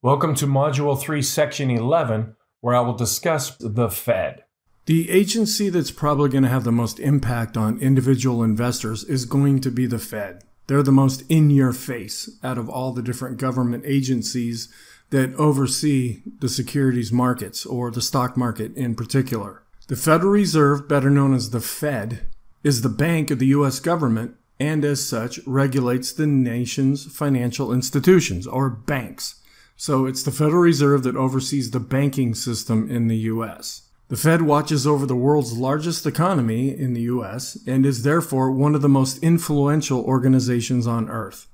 Welcome to Module 3, Section 11, where I will discuss the Fed. The agency that's probably going to have the most impact on individual investors is going to be the Fed. They're the most in your face out of all the different government agencies that oversee the securities markets or the stock market in particular. The Federal Reserve, better known as the Fed, is the bank of the U.S. government and as such regulates the nation's financial institutions or banks. So it's the Federal Reserve that oversees the banking system in the U.S. The Fed watches over the world's largest economy in the U.S. and is therefore one of the most influential organizations on earth.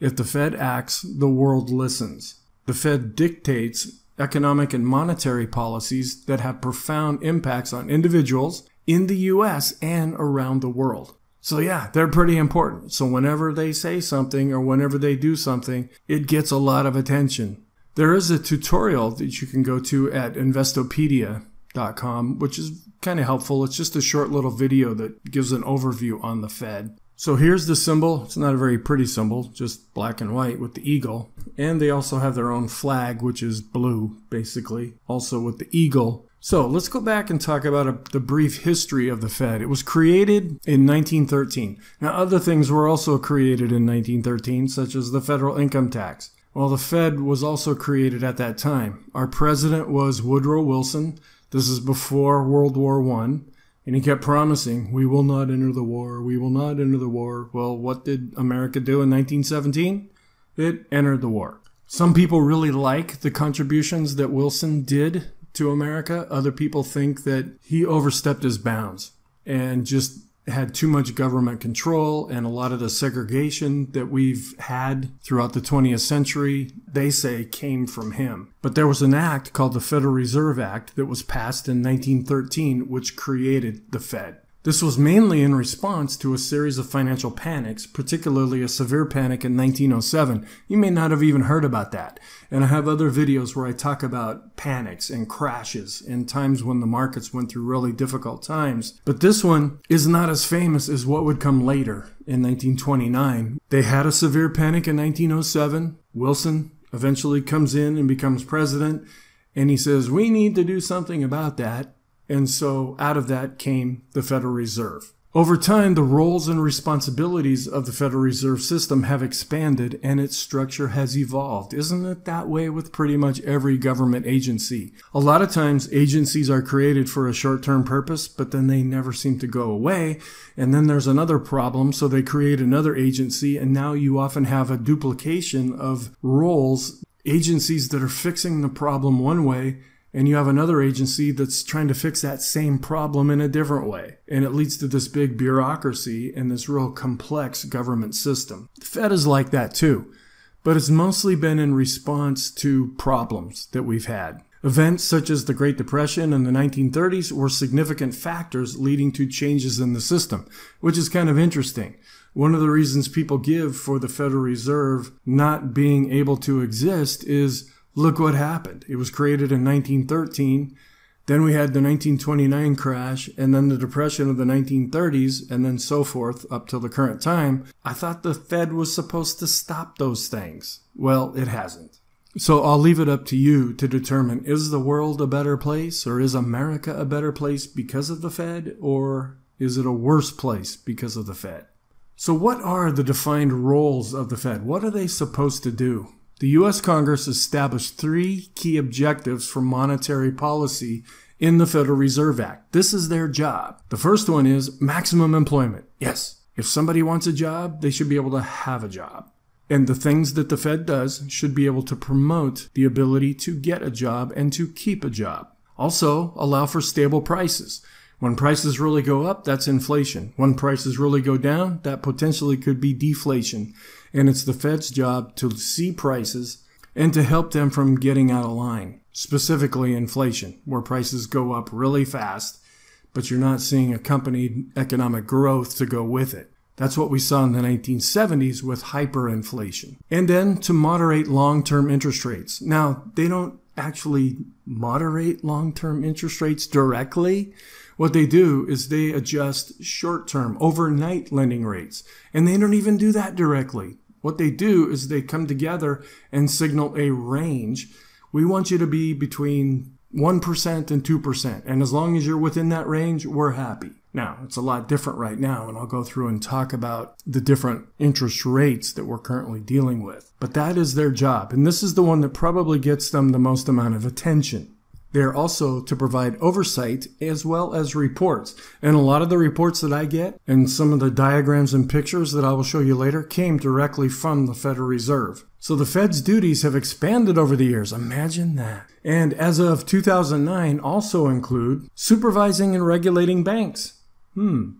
If the Fed acts, the world listens. The Fed dictates economic and monetary policies that have profound impacts on individuals in the U.S. and around the world. So yeah, they're pretty important. So whenever they say something or whenever they do something, it gets a lot of attention. There is a tutorial that you can go to at investopedia.com, which is kind of helpful. It's just a short little video that gives an overview on the Fed. So here's the symbol. It's not a very pretty symbol, just black and white with the eagle. And they also have their own flag, which is blue, basically, also with the eagle. So let's go back and talk about the brief history of the Fed. It was created in 1913. Now, other things were also created in 1913, such as the federal income tax. Well, the Fed was also created at that time. Our president was Woodrow Wilson. This is before World War I. And he kept promising, we will not enter the war, we will not enter the war. Well, what did America do in 1917? It entered the war. Some people really like the contributions that Wilson did to America. Other people think that he overstepped his bounds and just had too much government control, and a lot of the segregation that we've had throughout the 20th century, they say, came from him. But there was an act called the Federal Reserve Act that was passed in 1913, which created the Fed. This was mainly in response to a series of financial panics, particularly a severe panic in 1907. You may not have even heard about that. And I have other videos where I talk about panics and crashes and times when the markets went through really difficult times. But this one is not as famous as what would come later in 1929. They had a severe panic in 1907. Wilson eventually comes in and becomes president, and he says, we need to do something about that. And so out of that came the Federal Reserve. Over time, the roles and responsibilities of the Federal Reserve System have expanded and its structure has evolved. Isn't it that way with pretty much every government agency? A lot of times agencies are created for a short-term purpose, but then they never seem to go away. And then there's another problem, so they create another agency, and now you often have a duplication of roles, agencies that are fixing the problem one way, and you have another agency that's trying to fix that same problem in a different way. And it leads to this big bureaucracy and this real complex government system. The Fed is like that too, but it's mostly been in response to problems that we've had. Events such as the Great Depression and the 1930s were significant factors leading to changes in the system, which is kind of interesting. One of the reasons people give for the Federal Reserve not being able to exist is, look what happened. It was created in 1913, then we had the 1929 crash, and then the Depression of the 1930s, and then so forth up till the current time. I thought the Fed was supposed to stop those things. Well, it hasn't. So I'll leave it up to you to determine, is the world a better place, or is America a better place because of the Fed, or is it a worse place because of the Fed? So what are the defined roles of the Fed? What are they supposed to do? The U.S. Congress established three key objectives for monetary policy in the Federal Reserve Act. This is their job. The first one is maximum employment. Yes, if somebody wants a job, they should be able to have a job. And the things that the Fed does should be able to promote the ability to get a job and to keep a job. Also, allow for stable prices. When prices really go up, that's inflation. When prices really go down, that potentially could be deflation. And it's the Fed's job to see prices and to help them from getting out of line, specifically inflation, where prices go up really fast, but you're not seeing accompanied economic growth to go with it. That's what we saw in the 1970s with hyperinflation. And then to moderate long-term interest rates. Now, they don't actually moderate long-term interest rates directly. What they do is they adjust short-term, overnight lending rates, and they don't even do that directly. What they do is they come together and signal a range. We want you to be between 1% and 2%. And as long as you're within that range, we're happy. Now, it's a lot different right now, and I'll go through and talk about the different interest rates that we're currently dealing with. But that is their job, and this is the one that probably gets them the most amount of attention. They're also to provide oversight as well as reports. And a lot of the reports that I get and some of the diagrams and pictures that I will show you later came directly from the Federal Reserve. So the Fed's duties have expanded over the years. Imagine that. And as of 2009 also include supervising and regulating banks.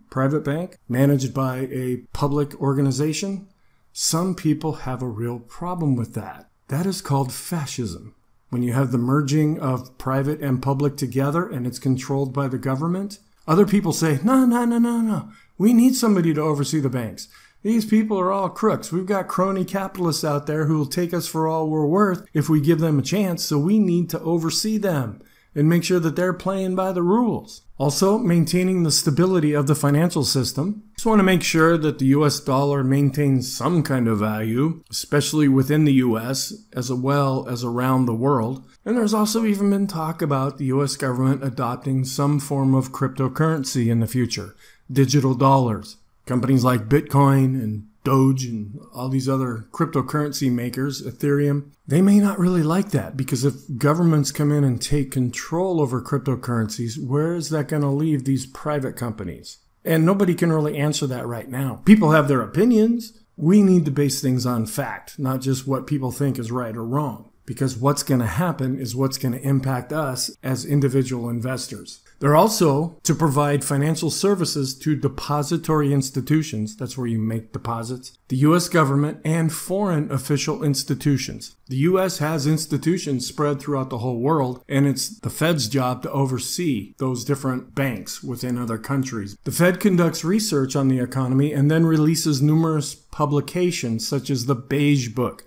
Private bank managed by a public organization? Some people have a real problem with that. That is called fascism. When you have the merging of private and public together and it's controlled by the government, other people say, no. We need somebody to oversee the banks. These people are all crooks. We've got crony capitalists out there who will take us for all we're worth if we give them a chance, so we need to oversee them and make sure that they're playing by the rules. Also, maintaining the stability of the financial system. Just want to make sure that the US dollar maintains some kind of value, especially within the US as well as around the world. And there's also even been talk about the US government adopting some form of cryptocurrency in the future, digital dollars. Companies like Bitcoin and Doge and all these other cryptocurrency makers, Ethereum, they may not really like that, because if governments come in and take control over cryptocurrencies, where is that going to leave these private companies? And nobody can really answer that right now. People have their opinions. We need to base things on fact, not just what people think is right or wrong, because what's going to happen is what's going to impact us as individual investors. They're also to provide financial services to depository institutions, that's where you make deposits, the U.S. government, and foreign official institutions. The U.S. has institutions spread throughout the whole world, and it's the Fed's job to oversee those different banks within other countries. The Fed conducts research on the economy and then releases numerous publications, such as the Beige Book.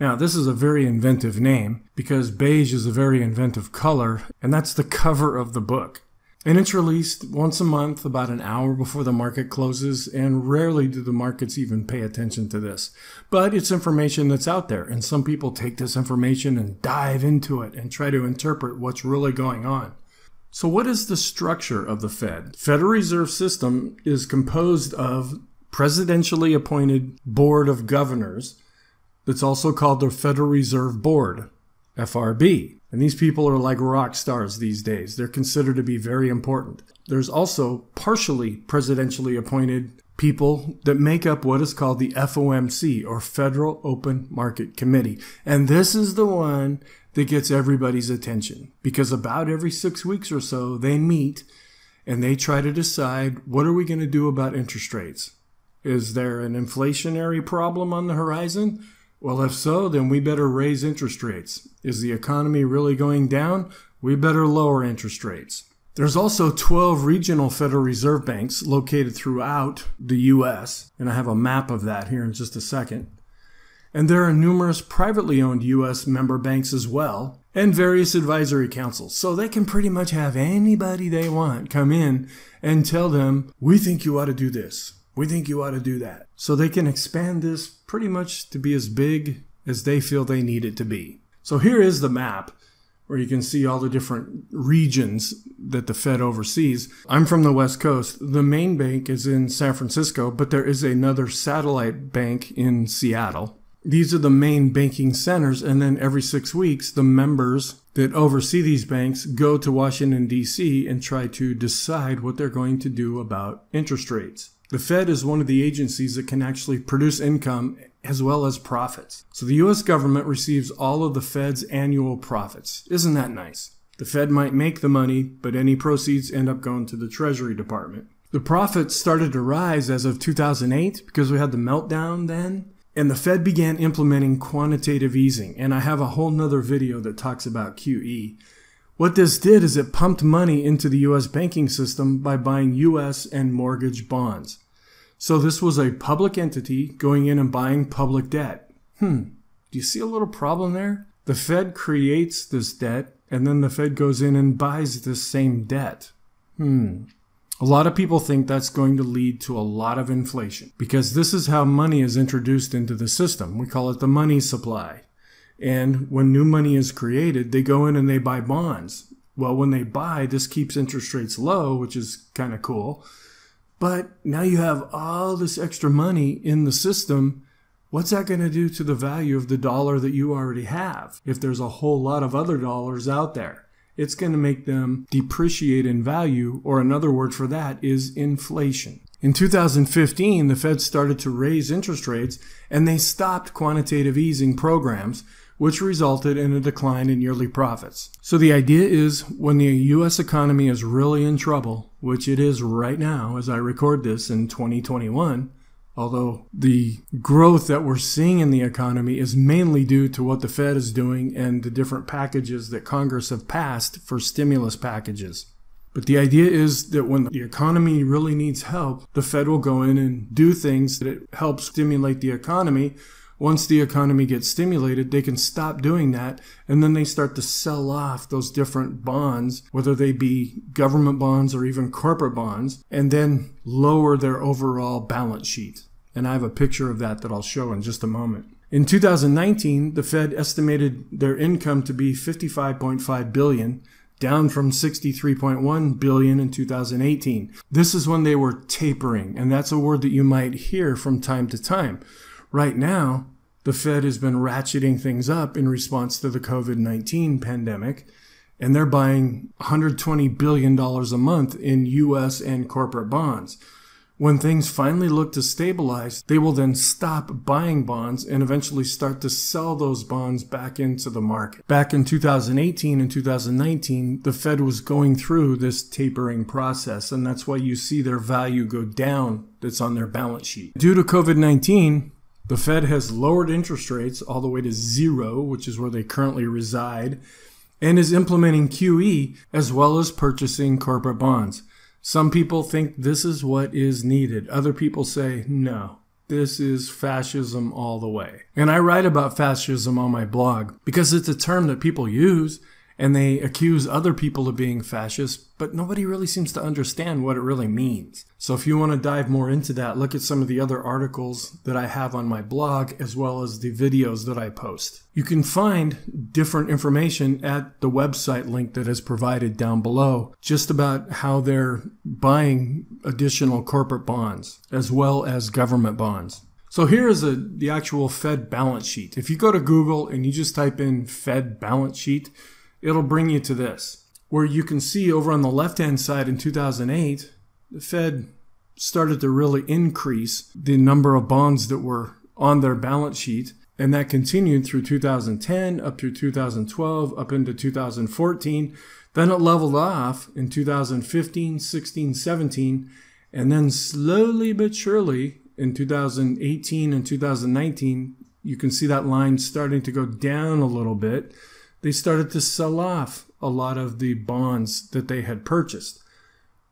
Now, this is a very inventive name, because beige is a very inventive color, and that's the cover of the book. And it's released once a month, about an hour before the market closes, and rarely do the markets even pay attention to this. But it's information that's out there, and some people take this information and dive into it and try to interpret what's really going on. So what is the structure of the Fed? Federal Reserve System is composed of presidentially appointed Board of Governors. That's also called the Federal Reserve Board, FRB. And these people are like rock stars these days. They're considered to be very important. There's also partially presidentially appointed people that make up what is called the FOMC, or Federal Open Market Committee. And this is the one that gets everybody's attention, because about every 6 weeks or so they meet and they try to decide, what are we going to do about interest rates? Is there an inflationary problem on the horizon? Well, if so, then we better raise interest rates. Is the economy really going down? We better lower interest rates. There's also 12 regional Federal Reserve banks located throughout the U.S., and I have a map of that here in just a second. And there are numerous privately owned U.S. member banks as well, and various advisory councils. So they can pretty much have anybody they want come in and tell them, we think you ought to do this. We think you ought to do that. So they can expand this pretty much to be as big as they feel they need it to be. So here is the map where you can see all the different regions that the Fed oversees. I'm from the West Coast. The main bank is in San Francisco, but there is another satellite bank in Seattle. These are the main banking centers, and then every 6 weeks, the members that oversee these banks go to Washington, D.C. and try to decide what they're going to do about interest rates. The Fed is one of the agencies that can actually produce income as well as profits. So the U.S. government receives all of the Fed's annual profits. Isn't that nice? The Fed might make the money, but any proceeds end up going to the Treasury Department. The profits started to rise as of 2008 because we had the meltdown then. And the Fed began implementing quantitative easing. And I have a whole nother video that talks about QE. What this did is it pumped money into the U.S. banking system by buying U.S. and mortgage bonds. So this was a public entity going in and buying public debt. Do you see a little problem there? The Fed creates this debt, and then the Fed goes in and buys this same debt. A lot of people think that's going to lead to a lot of inflation because this is how money is introduced into the system. We call it the money supply. And when new money is created, they go in and they buy bonds. Well, when they buy, this keeps interest rates low, which is kind of cool. But now you have all this extra money in the system. What's that going to do to the value of the dollar that you already have? If there's a whole lot of other dollars out there, it's going to make them depreciate in value, or another word for that is inflation. In 2015, the Fed started to raise interest rates and they stopped quantitative easing programs, which resulted in a decline in yearly profits. So the idea is when the U.S. economy is really in trouble, which it is right now as I record this in 2021, although the growth that we're seeing in the economy is mainly due to what the Fed is doing and the different packages that Congress have passed for stimulus packages. But the idea is that when the economy really needs help, the Fed will go in and do things that help stimulate the economy. Once the economy gets stimulated, they can stop doing that, and then they start to sell off those different bonds, whether they be government bonds or even corporate bonds, and then lower their overall balance sheet. And I have a picture of that that I'll show in just a moment. In 2019, the Fed estimated their income to be $55.5 billion, down from $63.1 billion in 2018. This is when they were tapering, and that's a word that you might hear from time to time. Right now, the Fed has been ratcheting things up in response to the COVID-19 pandemic, and they're buying $120 billion a month in U.S. and corporate bonds. When things finally look to stabilize, they will then stop buying bonds and eventually start to sell those bonds back into the market. Back in 2018 and 2019, the Fed was going through this tapering process, and that's why you see their value go down that's on their balance sheet. Due to COVID-19, the Fed has lowered interest rates all the way to zero, which is where they currently reside, and is implementing QE as well as purchasing corporate bonds. Some people think this is what is needed. Other people say, no, this is fascism all the way. And I write about fascism on my blog because it's a term that people use and they accuse other people of being fascist, but nobody really seems to understand what it really means. So if you want to dive more into that, look at some of the other articles that I have on my blog as well as the videos that I post. You can find different information at the website link that is provided down below just about how they're buying additional corporate bonds as well as government bonds. So here is the actual Fed balance sheet. If you go to Google and you just type in Fed balance sheet, it'll bring you to this, where you can see over on the left-hand side in 2008, the Fed started to really increase the number of bonds that were on their balance sheet, and that continued through 2010, up through 2012, up into 2014. Then it leveled off in 2015, 16, 17, and then slowly but surely in 2018 and 2019, you can see that line starting to go down a little bit. They started to sell off a lot of the bonds that they had purchased.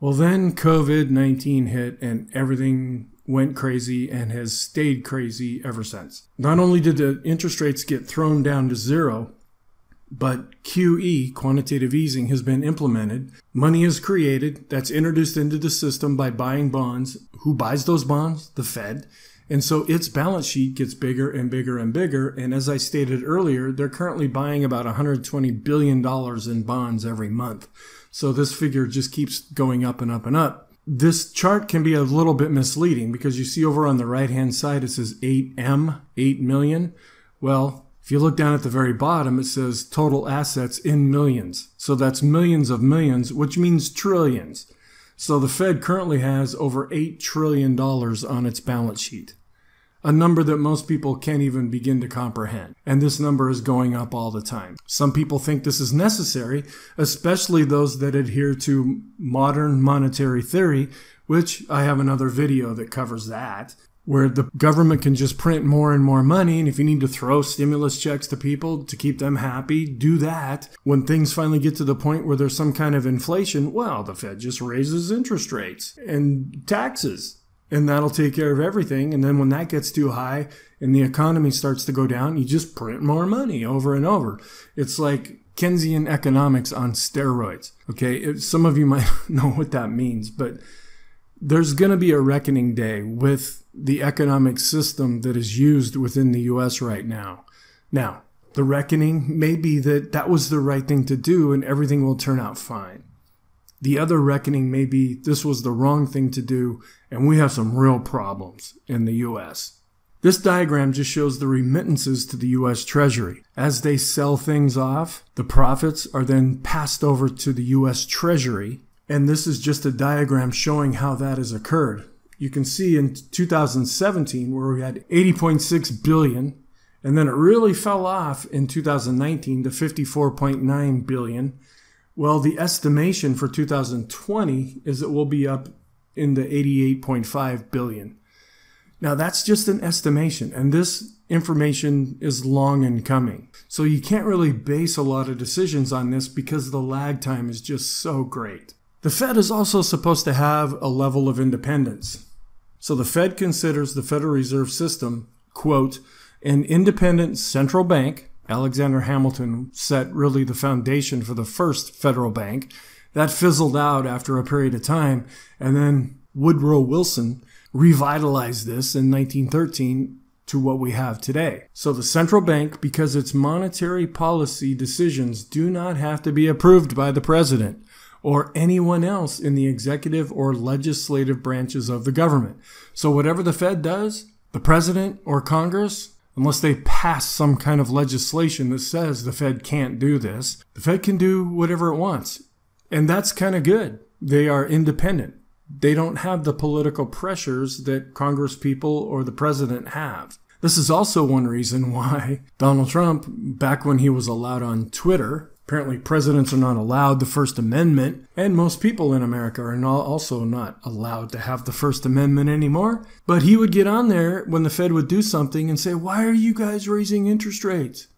Well, then COVID-19 hit and everything went crazy and has stayed crazy ever since. Not only did the interest rates get thrown down to zero, but QE, quantitative easing, has been implemented. Money is created that's introduced into the system by buying bonds. Who buys those bonds? The Fed. And so its balance sheet gets bigger and bigger and bigger. And as I stated earlier, they're currently buying about $120 billion in bonds every month. So this figure just keeps going up and up and up. This chart can be a little bit misleading because you see over on the right-hand side, it says 8M, 8 million. Well, if you look down at the very bottom, it says total assets in millions. So that's millions of millions, which means trillions. So the Fed currently has over $8 trillion on its balance sheet, a number that most people can't even begin to comprehend. And this number is going up all the time. Some people think this is necessary, especially those that adhere to modern monetary theory, which I have another video that covers that, where the government can just print more and more money. And if you need to throw stimulus checks to people to keep them happy, do that. When things finally get to the point where there's some kind of inflation, well, the Fed just raises interest rates and taxes, and that'll take care of everything. And then when that gets too high and the economy starts to go down, you just print more money over and over. It's like Keynesian economics on steroids. Okay, some of you might know what that means, but there's going to be a reckoning day with the economic system that is used within the U.S. right now. Now, the reckoning may be that that was the right thing to do and everything will turn out fine. The other reckoning may be this was the wrong thing to do and we have some real problems in the U.S. This diagram just shows the remittances to the U.S. Treasury. As they sell things off, the profits are then passed over to the U.S. Treasury. And this is just a diagram showing how that has occurred. You can see in 2017 where we had $80.6 billion, and then it really fell off in 2019 to $54.9 billion. Well, the estimation for 2020 is it will be up into $88.5 billion. Now, that's just an estimation, and this information is long in coming. So you can't really base a lot of decisions on this because the lag time is just so great. The Fed is also supposed to have a level of independence. So the Fed considers the Federal Reserve System, quote, an independent central bank. Alexander Hamilton set really the foundation for the first federal bank. That fizzled out after a period of time, and then Woodrow Wilson revitalized this in 1913 to what we have today. So the central bank, because its monetary policy decisions do not have to be approved by the president or anyone else in the executive or legislative branches of the government. So whatever the Fed does, the president or Congress, unless they pass some kind of legislation that says the Fed can't do this, the Fed can do whatever it wants. And that's kind of good. They are independent. They don't have the political pressures that Congress people or the president have. This is also one reason why Donald Trump, back when he was allowed on Twitter, apparently presidents are not allowed the First Amendment, and most people in America are also not allowed to have the First Amendment anymore. But he would get on there when the Fed would do something and say, why are you guys raising interest rates?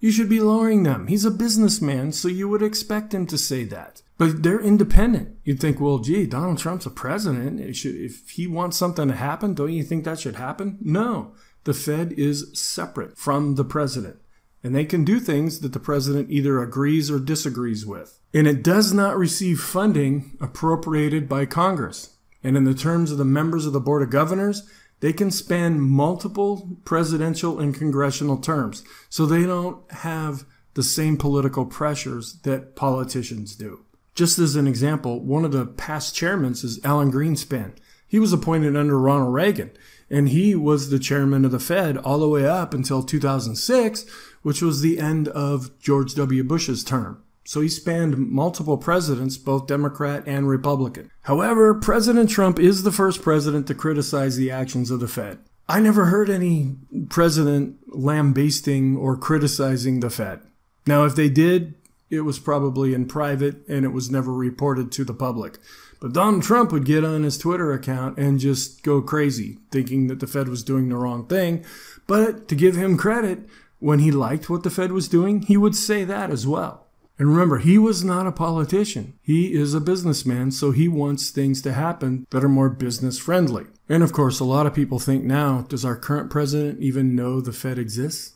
You should be lowering them. He's a businessman, so you would expect him to say that. But they're independent. You'd think, well, gee, Donald Trump's a president. If he wants something to happen, don't you think that should happen? No. The Fed is separate from the president. And they can do things that the president either agrees or disagrees with. And it does not receive funding appropriated by Congress. And in the terms of the members of the Board of Governors, they can span multiple presidential and congressional terms. So they don't have the same political pressures that politicians do. Just as an example, one of the past chairmen is Alan Greenspan. He was appointed under Ronald Reagan, and he was the chairman of the Fed all the way up until 2006, which was the end of George W. Bush's term. So he spanned multiple presidents, both Democrat and Republican. However, President Trump is the first president to criticize the actions of the Fed. I never heard any president lambasting or criticizing the Fed. Now, if they did, it was probably in private and it was never reported to the public. But Donald Trump would get on his Twitter account and just go crazy, thinking that the Fed was doing the wrong thing. But to give him credit, when he liked what the Fed was doing, he would say that as well. And remember, he was not a politician. He is a businessman, so he wants things to happen that are more business friendly. And of course, a lot of people think now, does our current president even know the Fed exists?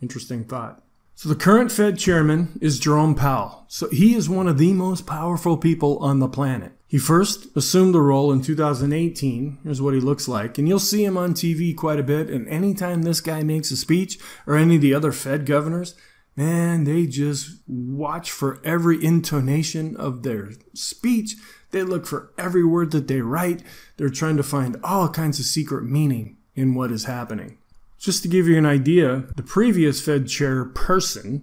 Interesting thought. So the current Fed chairman is Jerome Powell. So he is one of the most powerful people on the planet. He first assumed the role in 2018. Here's what he looks like. And you'll see him on TV quite a bit. And anytime this guy makes a speech or any of the other Fed governors, man, they just watch for every intonation of their speech. They look for every word that they write. They're trying to find all kinds of secret meaning in what is happening. Just to give you an idea, the previous Fed chairperson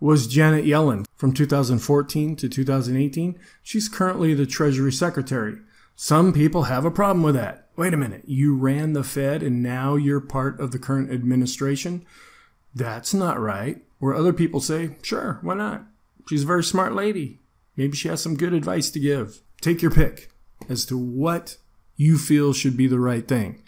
was Janet Yellen from 2014 to 2018. She's currently the Treasury Secretary. Some people have a problem with that. Wait a minute, you ran the Fed and now you're part of the current administration? That's not right. Where other people say, sure, why not? She's a very smart lady. Maybe she has some good advice to give. Take your pick as to what you feel should be the right thing.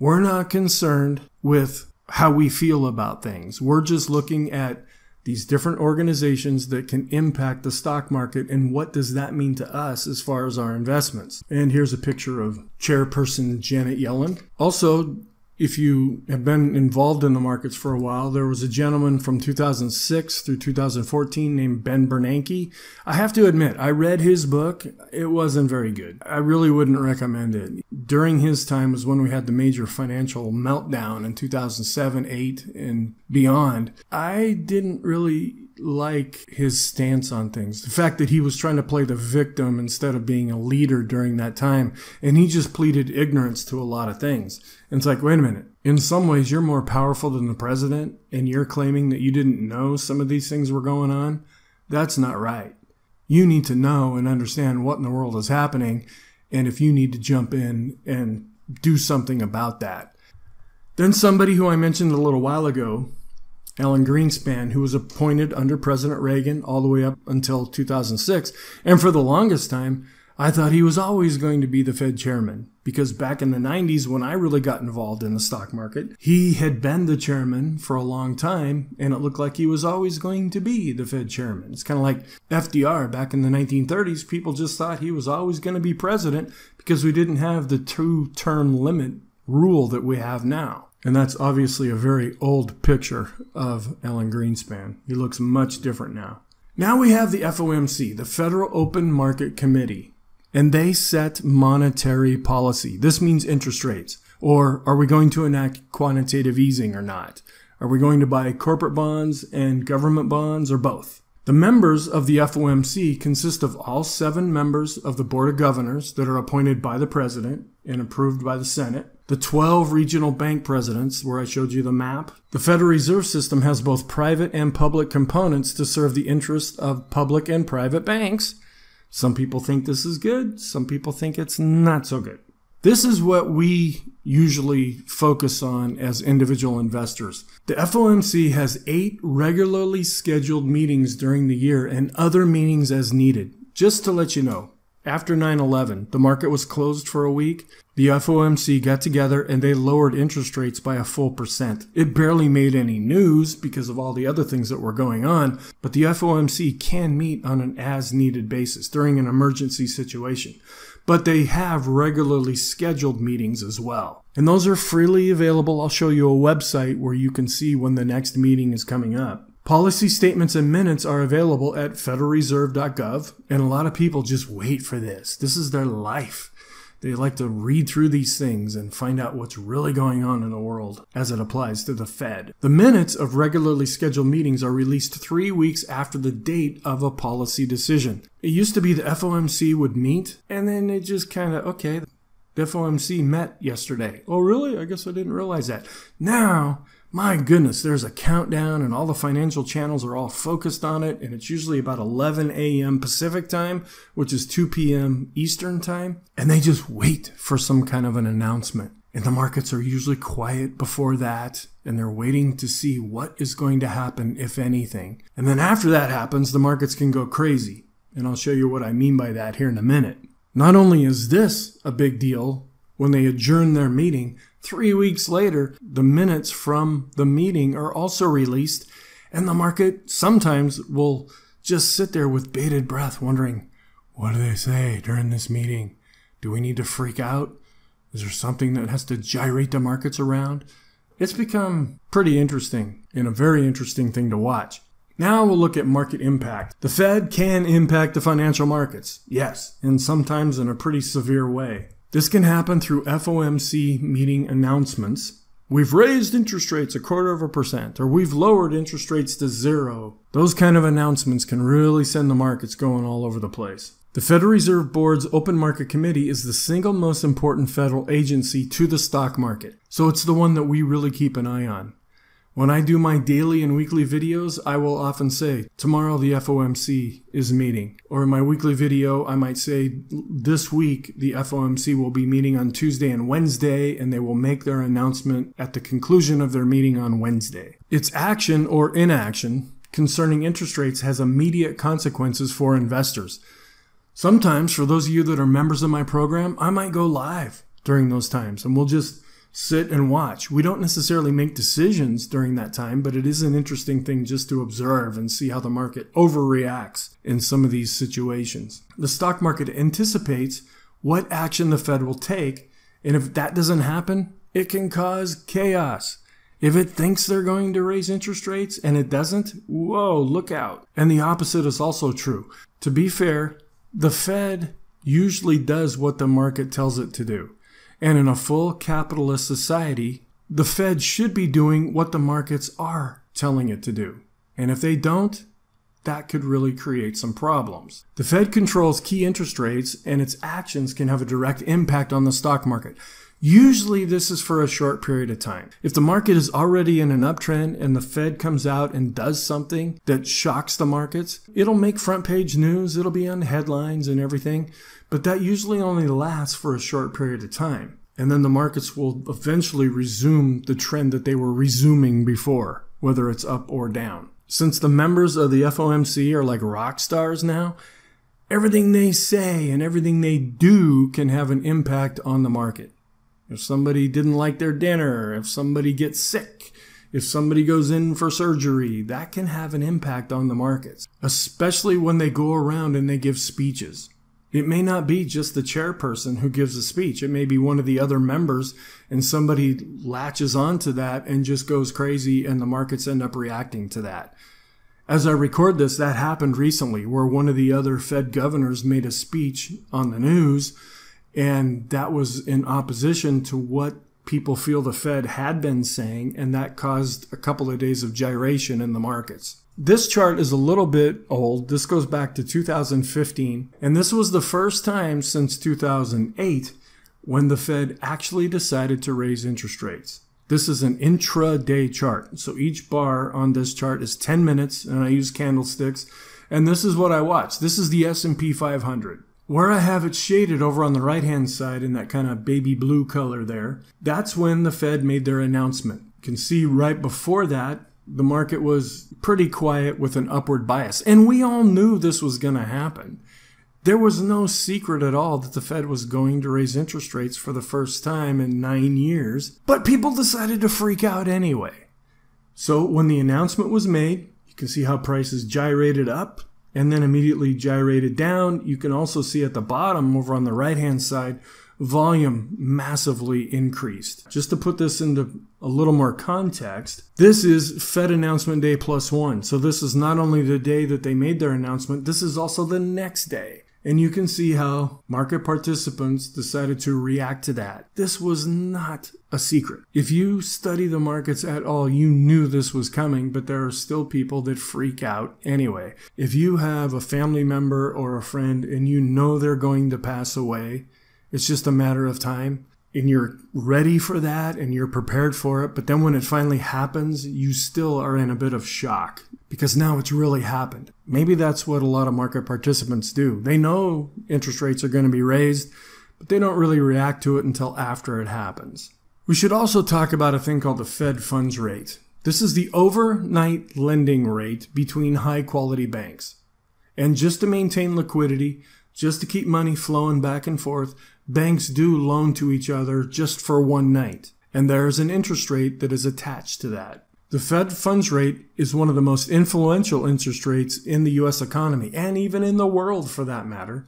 We're not concerned with how we feel about things. We're just looking at these different organizations that can impact the stock market and what does that mean to us as far as our investments. And here's a picture of Chairperson Janet Yellen. Also, if you have been involved in the markets for a while, there was a gentleman from 2006 through 2014 named Ben Bernanke. I have to admit, I read his book. It wasn't very good. I really wouldn't recommend it. During his time was when we had the major financial meltdown in 2007, 8, and beyond. I didn't really like his stance on things. The fact that he was trying to play the victim instead of being a leader during that time. And he just pleaded ignorance to a lot of things. And it's like, wait a minute. In some ways, you're more powerful than the president, and you're claiming that you didn't know some of these things were going on. That's not right. You need to know and understand what in the world is happening, and if you need to jump in and do something about that. Then somebody who I mentioned a little while ago, Alan Greenspan, who was appointed under President Reagan all the way up until 2006. And for the longest time, I thought he was always going to be the Fed chairman, because back in the 90s, when I really got involved in the stock market, he had been the chairman for a long time, and it looked like he was always going to be the Fed chairman. It's kind of like FDR back in the 1930s. People just thought he was always going to be president because we didn't have the two-term limit rule that we have now. And that's obviously a very old picture of Alan Greenspan. He looks much different now. Now we have the FOMC, the Federal Open Market Committee, and they set monetary policy. This means interest rates. Or are we going to enact quantitative easing or not? Are we going to buy corporate bonds and government bonds or both? The members of the FOMC consist of all 7 members of the Board of Governors that are appointed by the President and approved by the Senate. The 12 regional bank presidents, where I showed you the map. The Federal Reserve System has both private and public components to serve the interests of public and private banks. Some people think this is good. Some people think it's not so good. This is what we usually focus on as individual investors. The FOMC has 8 regularly scheduled meetings during the year and other meetings as needed. Just to let you know, after 9/11, the market was closed for a week. The FOMC got together and they lowered interest rates by a full %. It barely made any news because of all the other things that were going on, but the FOMC can meet on an as-needed basis during an emergency situation. But they have regularly scheduled meetings as well. And those are freely available. I'll show you a website where you can see when the next meeting is coming up. Policy statements and minutes are available at federalreserve.gov, and a lot of people just wait for this. This is their life. They like to read through these things and find out what's really going on in the world as it applies to the Fed. The minutes of regularly scheduled meetings are released 3 weeks after the date of a policy decision. It used to be the FOMC would meet, and then it just kind of, okay, the FOMC met yesterday. Oh, really? I guess I didn't realize that. Now, my goodness, there's a countdown and all the financial channels are all focused on it, and it's usually about 11 a.m. Pacific time, which is 2 p.m. Eastern time, and they just wait for some kind of an announcement. And the markets are usually quiet before that, and they're waiting to see what is going to happen, if anything. And then after that happens, the markets can go crazy, and I'll show you what I mean by that here in a minute. Not only is this a big deal, when they adjourn their meeting, 3 weeks later, the minutes from the meeting are also released, and the market sometimes will just sit there with bated breath wondering, what do they say during this meeting? Do we need to freak out? Is there something that has to gyrate the markets around? It's become pretty interesting and a very interesting thing to watch. Now we'll look at market impact. The Fed can impact the financial markets, yes, and sometimes in a pretty severe way. This can happen through FOMC meeting announcements. We've raised interest rates 0.25%, or we've lowered interest rates to 0. Those kind of announcements can really send the markets going all over the place. The Federal Reserve Board's Open Market Committee is the single most important federal agency to the stock market. So it's the one that we really keep an eye on. When I do my daily and weekly videos, I will often say, tomorrow the FOMC is meeting. Or in my weekly video, I might say, this week the FOMC will be meeting on Tuesday and Wednesday, and they will make their announcement at the conclusion of their meeting on Wednesday. Its action or inaction concerning interest rates has immediate consequences for investors. Sometimes, for those of you that are members of my program, I might go live during those times, and we'll just sit and watch. We don't necessarily make decisions during that time, but it is an interesting thing just to observe and see how the market overreacts in some of these situations. The stock market anticipates what action the Fed will take, and if that doesn't happen, It can cause chaos. If it thinks they're going to raise interest rates and it doesn't, whoa, look out. And the opposite is also true. To be fair, the Fed usually does what the market tells it to do. And in a full capitalist society, the Fed should be doing what the markets are telling it to do. And if they don't, that could really create some problems. The Fed controls key interest rates, and its actions can have a direct impact on the stock market. Usually this is for a short period of time. If the market is already in an uptrend and the Fed comes out and does something that shocks the markets, it'll make front page news, it'll be on headlines and everything, but that usually only lasts for a short period of time. And then the markets will eventually resume the trend that they were resuming before, whether it's up or down. Since the members of the FOMC are like rock stars now, everything they say and everything they do can have an impact on the market. If somebody didn't like their dinner, if somebody gets sick, if somebody goes in for surgery, that can have an impact on the markets, especially when they go around and they give speeches. It may not be just the chairperson who gives a speech. It may be one of the other members, and somebody latches onto that and just goes crazy, and the markets end up reacting to that. As I record this, that happened recently where one of the other Fed governors made a speech on the news, and that was in opposition to what people feel the Fed had been saying, and that caused a couple of days of gyration in the markets. This chart is a little bit old. This goes back to 2015, and this was the first time since 2008 when the Fed actually decided to raise interest rates. This is an intraday chart, so each bar on this chart is 10 minutes, and I use candlesticks, and this is what I watch. This is the S&P 500. Where I have it shaded over on the right-hand side in that kind of baby blue color there, that's when the Fed made their announcement. You can see right before that, the market was pretty quiet with an upward bias. And we all knew this was going to happen. There was no secret at all that the Fed was going to raise interest rates for the first time in 9 years, but people decided to freak out anyway. So when the announcement was made, you can see how prices gyrated up and then immediately gyrated down. You can also see at the bottom over on the right-hand side, volume massively increased. Just to put this into a little more context, this is Fed announcement day +1. So this is not only the day that they made their announcement, this is also the next day. And you can see how market participants decided to react to that. This was not a secret. If you study the markets at all, you knew this was coming, but there are still people that freak out anyway. If you have a family member or a friend and you know they're going to pass away, it's just a matter of time, and you're ready for that and you're prepared for it, but then when it finally happens, you still are in a bit of shock. Because now it's really happened. Maybe that's what a lot of market participants do. They know interest rates are going to be raised, but they don't really react to it until after it happens. We should also talk about a thing called the Fed funds rate. This is the overnight lending rate between high-quality banks. And just to maintain liquidity, just to keep money flowing back and forth, banks do loan to each other just for one night. And there's an interest rate that is attached to that. The Fed funds rate is one of the most influential interest rates in the U.S. economy, and even in the world for that matter,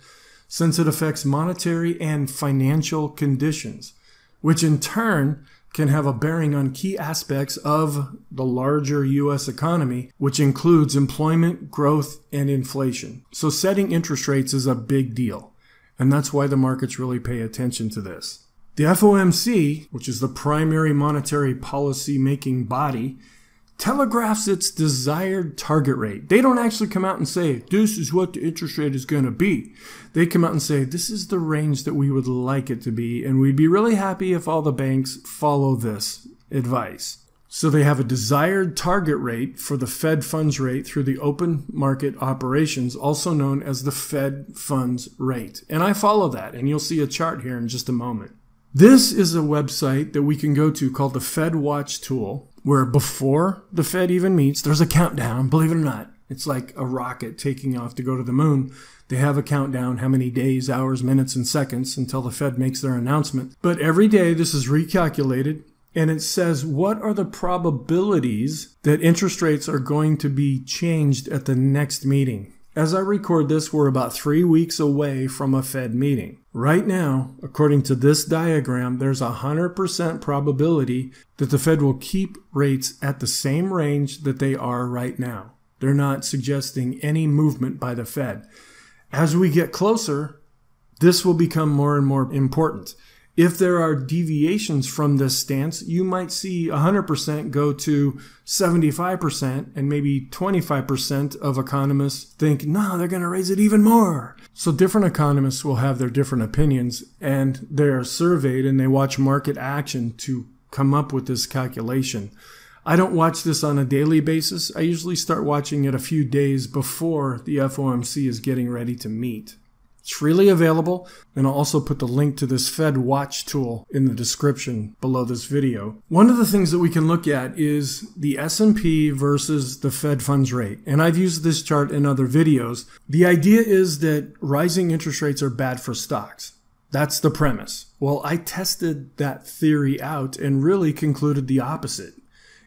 since it affects monetary and financial conditions, which in turn can have a bearing on key aspects of the larger U.S. economy, which includes employment, growth, and inflation. So setting interest rates is a big deal, and that's why the markets really pay attention to this. The FOMC, which is the primary monetary policy-making body, telegraphs its desired target rate. They don't actually come out and say, this is what the interest rate is going to be. They come out and say, this is the range that we would like it to be, and we'd be really happy if all the banks follow this advice. So they have a desired target rate for the Fed funds rate through the open market operations, also known as the Fed funds rate. And I follow that, and you'll see a chart here in just a moment. This is a website that we can go to called the FedWatch tool, where before the Fed even meets, there's a countdown, believe it or not. It's like a rocket taking off to go to the moon. They have a countdown, how many days, hours, minutes, and seconds until the Fed makes their announcement. But every day this is recalculated, and it says, what are the probabilities that interest rates are going to be changed at the next meeting? As I record this, we're about 3 weeks away from a Fed meeting. Right now, according to this diagram, there's a 100% probability that the Fed will keep rates at the same range that they are right now. They're not suggesting any movement by the Fed. As we get closer, this will become more and more important. If there are deviations from this stance, you might see 100% go to 75%, and maybe 25% of economists think, no, they're going to raise it even more. So different economists will have their different opinions, and they're surveyed and they watch market action to come up with this calculation. I don't watch this on a daily basis. I usually start watching it a few days before the FOMC is getting ready to meet. It's freely available, and I'll also put the link to this FedWatch tool in the description below this video. One of the things that we can look at is the S&P versus the Fed funds rate, and I've used this chart in other videos. The idea is that rising interest rates are bad for stocks. That's the premise. Well, I tested that theory out and really concluded the opposite.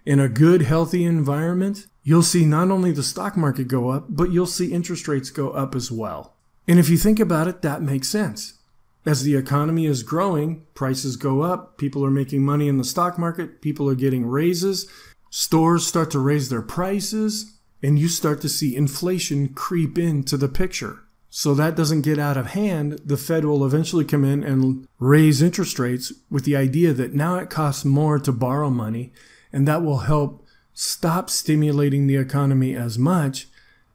In a good, healthy environment, you'll see not only the stock market go up, but you'll see interest rates go up as well. And if you think about it, that makes sense. As the economy is growing, prices go up, people are making money in the stock market, people are getting raises, stores start to raise their prices, and you start to see inflation creep into the picture. So that doesn't get out of hand, the Fed will eventually come in and raise interest rates with the idea that now it costs more to borrow money, and that will help stop stimulating the economy as much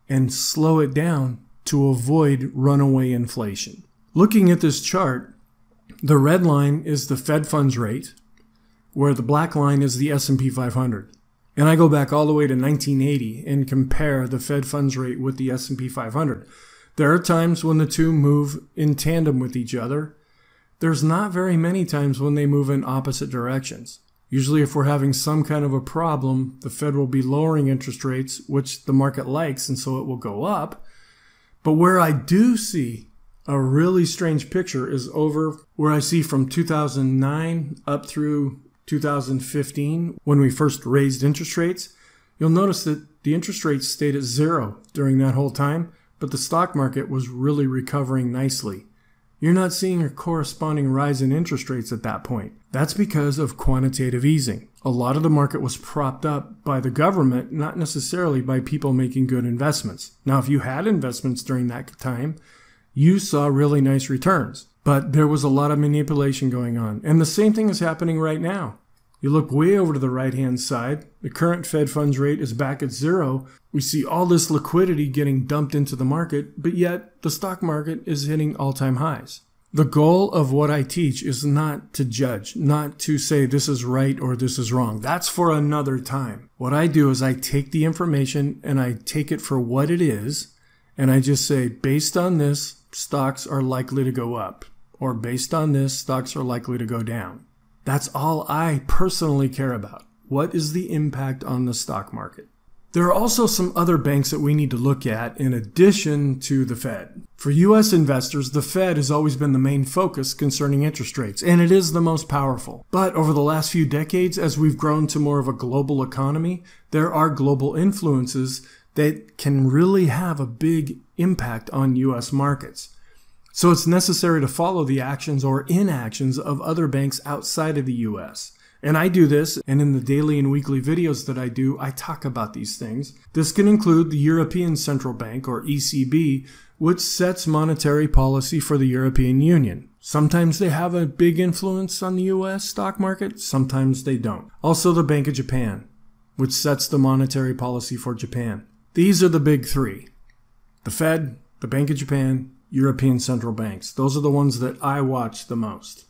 and slow it down to avoid runaway inflation. Looking at this chart, the red line is the Fed funds rate, where the black line is the S&P 500. And I go back all the way to 1980 and compare the Fed funds rate with the S&P 500. There are times when the two move in tandem with each other. There's not very many times when they move in opposite directions. Usually if we're having some kind of a problem, the Fed will be lowering interest rates, which the market likes, and so it will go up. But where I do see a really strange picture is over where I see from 2009 up through 2015, when we first raised interest rates. You'll notice that the interest rates stayed at zero during that whole time, but the stock market was really recovering nicely. You're not seeing a corresponding rise in interest rates at that point. That's because of quantitative easing. A lot of the market was propped up by the government, not necessarily by people making good investments. Now, if you had investments during that time, you saw really nice returns. But there was a lot of manipulation going on. And the same thing is happening right now. You look way over to the right-hand side, the current Fed funds rate is back at zero. We see all this liquidity getting dumped into the market, but yet the stock market is hitting all-time highs. The goal of what I teach is not to judge, not to say this is right or this is wrong. That's for another time. What I do is I take the information and I take it for what it is, and I just say, based on this, stocks are likely to go up, or based on this, stocks are likely to go down. That's all I personally care about. What is the impact on the stock market? There are also some other banks that we need to look at in addition to the Fed. For U.S. investors, the Fed has always been the main focus concerning interest rates, and it is the most powerful. But over the last few decades, as we've grown to more of a global economy, there are global influences that can really have a big impact on U.S. markets. So it's necessary to follow the actions or inactions of other banks outside of the U.S. And I do this, and in the daily and weekly videos that I do, I talk about these things. This can include the European Central Bank, or ECB, which sets monetary policy for the European Union. Sometimes they have a big influence on the U.S. stock market, sometimes they don't. Also the Bank of Japan, which sets the monetary policy for Japan. These are the big three: the Fed, the Bank of Japan, European central banks. Those are the ones that I watch the most,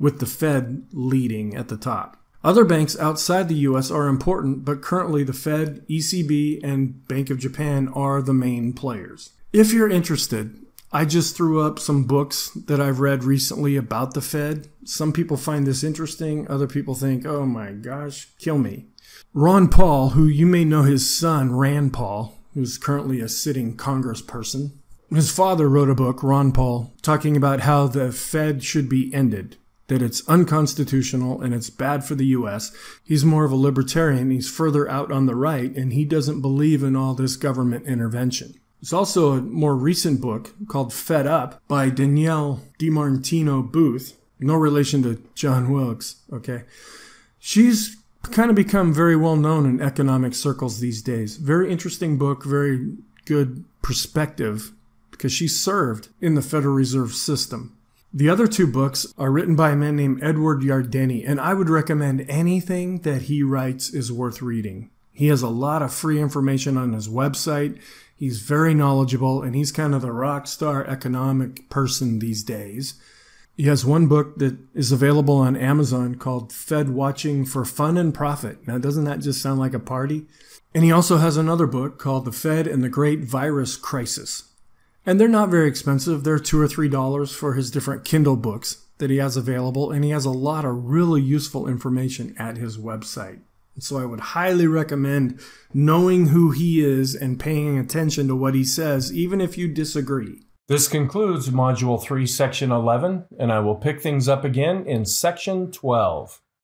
with the Fed leading at the top. Other banks outside the U.S. are important, but currently the Fed, ECB, and Bank of Japan are the main players. If you're interested, I just threw up some books that I've read recently about the Fed. Some people find this interesting. Other people think, oh my gosh, kill me. Ron Paul, who you may know his son, Rand Paul, who's currently a sitting congressperson. His father wrote a book, Ron Paul, talking about how the Fed should be ended, that it's unconstitutional and it's bad for the U.S. He's more of a libertarian. He's further out on the right, and he doesn't believe in all this government intervention. There's also a more recent book called Fed Up by Danielle DiMartino Booth. No relation to John Wilkes, okay? She's kind of become very well known in economic circles these days. Very interesting book, very good perspective, because she served in the Federal Reserve system. The other two books are written by a man named Edward Yardeni, and I would recommend anything that he writes is worth reading. He has a lot of free information on his website. He's very knowledgeable, and he's kind of the rock star economic person these days. He has one book that is available on Amazon called Fed Watching for Fun and Profit. Now, doesn't that just sound like a party? And he also has another book called The Fed and the Great Virus Crisis. And they're not very expensive. They're $2 or $3 for his different Kindle books that he has available. And he has a lot of really useful information at his website. And so I would highly recommend knowing who he is and paying attention to what he says, even if you disagree. This concludes Module 3, Section 11, and I will pick things up again in Section 12.